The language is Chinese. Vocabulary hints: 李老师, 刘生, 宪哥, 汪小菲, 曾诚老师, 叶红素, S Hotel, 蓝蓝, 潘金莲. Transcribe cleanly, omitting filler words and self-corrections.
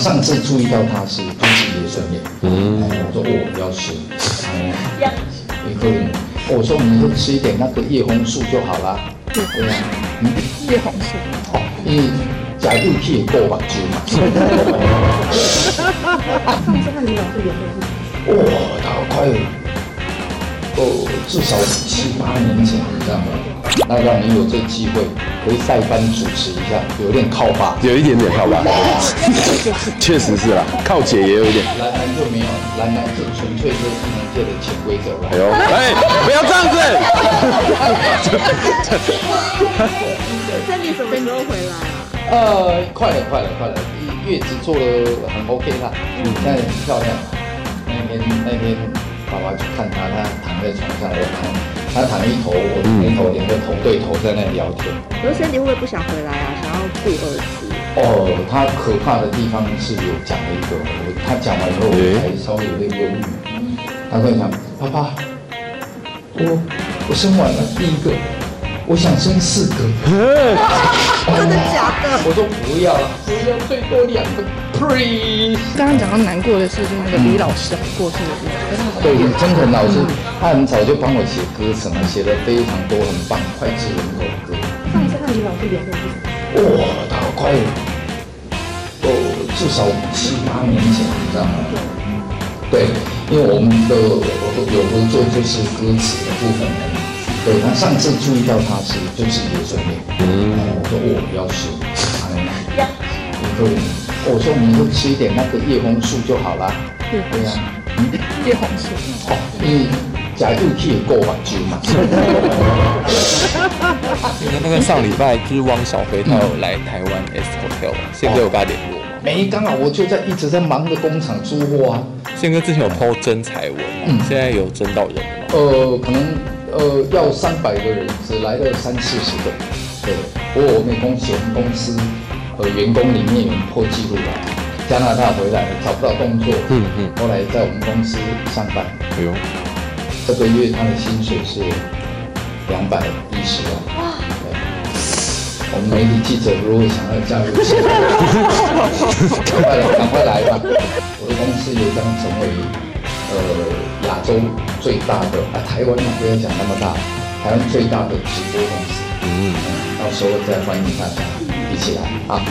上次注意到他是潘金莲上面，我说哦，要吃，也可以。我说你就吃一点那个叶红素就好了。对呀，叶红素。哦，因为假如去过目睭嘛。你说那你老是也会？哇，大概哦，至少7、8年前，你知道吗？ 那让你有这机会，可以代班主持一下，有点靠爸，有一点点靠爸，确实是啦，靠姐也有一点。蓝蓝就没有，蓝蓝就纯粹就是金融界的潜规则了。哎呦，哎，不要这样子。那你什么时候回来啊？快了，月子做了很 OK 啦，现在很漂亮。那天爸爸去看她，她躺在床上，我看。 他躺一头，我一头，两个头对头在那里聊天。刘生，你会不会不想回来啊？想要顾儿子？哦，他可怕的地方是有讲了一个，他讲完以后我才稍微有点忧郁。他跟我讲，爸爸，我生完了第一个，我想生4个。真的假的？我说不要了，只要最多2个。Please。刚刚讲到难过的事，就是那个李老师过世的事。 对，曾诚老师，他很早就帮我写歌什么，写了非常多很棒脍炙人口的歌。上次看李老师演的是？哇，大概哦，至少7、8年前，你知道吗？对，因为我们的有合作就是歌词的部分。对，他上次注意到他是就是流水面，我说哦，要吃，对，我说你就吃一点那个叶红素就好啦。对呀。 叶红素哦，你假如去过晚酒嘛？那个上礼拜就是汪小菲他有来台湾 S Hotel， 宪哥有跟他联络吗？没，刚好我就在一直在忙着工厂出货啊。宪哥之前有 po 征才文，现在有征到人吗？可能要300个人，只来了30、40个。对，不过我们公司员工里面有破纪录了。 加拿大回来找不到工作，后来在我们公司上班。哎呦，这个月他的薪水是210万。哇！我们媒体记者如果想要加入，赶快来吧！我的公司也将成为亚洲最大的啊，台湾嘛不要讲那么大，台湾最大的直播公司。到时候再欢迎大家一起来啊！